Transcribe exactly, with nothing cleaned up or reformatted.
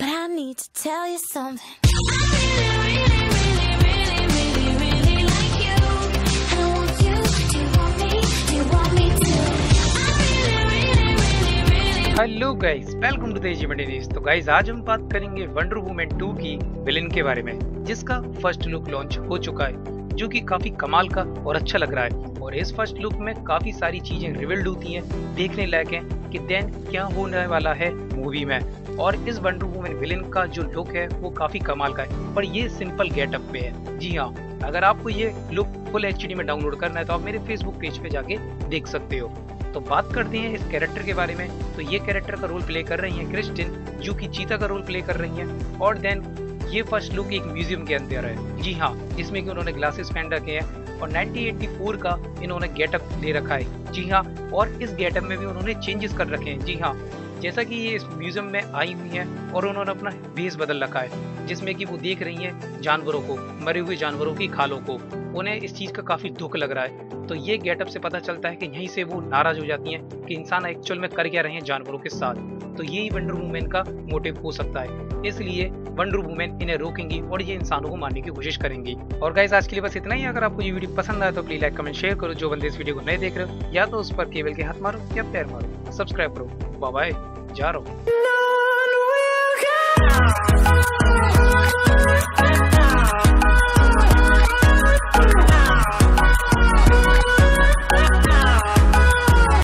but I need to tell you something. I really, really, really, really, really, really like you. I don't want you. Do you want me? Do you want me too? I really, really, really, really. Hello guys, welcome to the A G Media News. तो guys आज हम बात करेंगे wonder woman two की villain के बारे में, जिसका फर्स्ट लुक लॉन्च हो चुका है, जो कि काफी कमाल का और अच्छा लग रहा है। और इस फर्स्ट लुक में काफी सारी चीजें रिवील्ड होती हैं, देखने लायक हैं कि देन क्या होने वाला है मूवी में। और इस वंडर वुमन विलेन का जो लुक है वो काफी कमाल का है, पर ये सिंपल गेटअप में है। जी हाँ, अगर आपको ये लुक फुल एचडी में डाउनलोड करना है तो आप मेरे फेसबुक पेज पे जाके देख सकते हो। तो बात करते हैं इस कैरेक्टर के बारे में। तो ये कैरेक्टर का रोल प्ले कर रही है क्रिस्टिन, जो की चीता का रोल प्ले कर रही है। और देन ये फर्स्ट लुक एक म्यूजियम के अंदर है। जी हाँ, इसमें कि उन्होंने ग्लासेस पहन रखे हैं और नाइनटीन एटी फोर का इन्होंने गेटअप ले रखा है। जी हाँ, और इस गेटअप में भी उन्होंने चेंजेस कर रखे हैं। जी हाँ, जैसा कि ये इस म्यूजियम में आई हुई हैं और उन्होंने अपना भेष बदल रखा है, जिसमें कि वो देख रही हैं जानवरों को, मरे हुए जानवरों की खालों को। उन्हें इस चीज़ का काफ़ी दुख लग रहा है। तो ये गेटअप से पता चलता है कि यहीं से वो नाराज़ हो जाती हैं कि इंसान एक्चुअल में कर क्या रहे हैं जानवरों के साथ। तो यही वंडर वुमन का मोटिव हो सकता है, इसलिए वंडर वुमन इन्हें रोकेंगी और ये इंसानों को मारने की कोशिश करेंगी। और गाइस आज के लिए बस इतना ही। अगर आपको ये वीडियो पसंद आया तो प्लीज लाइक कमेंट शेयर करो। जो बंदे इस वीडियो को नहीं देख रहे हो या तो उस पर केबल के हाथ मारो या पैर मारो, सब्सक्राइब करो। बाय बाय, जा रहा हूँ।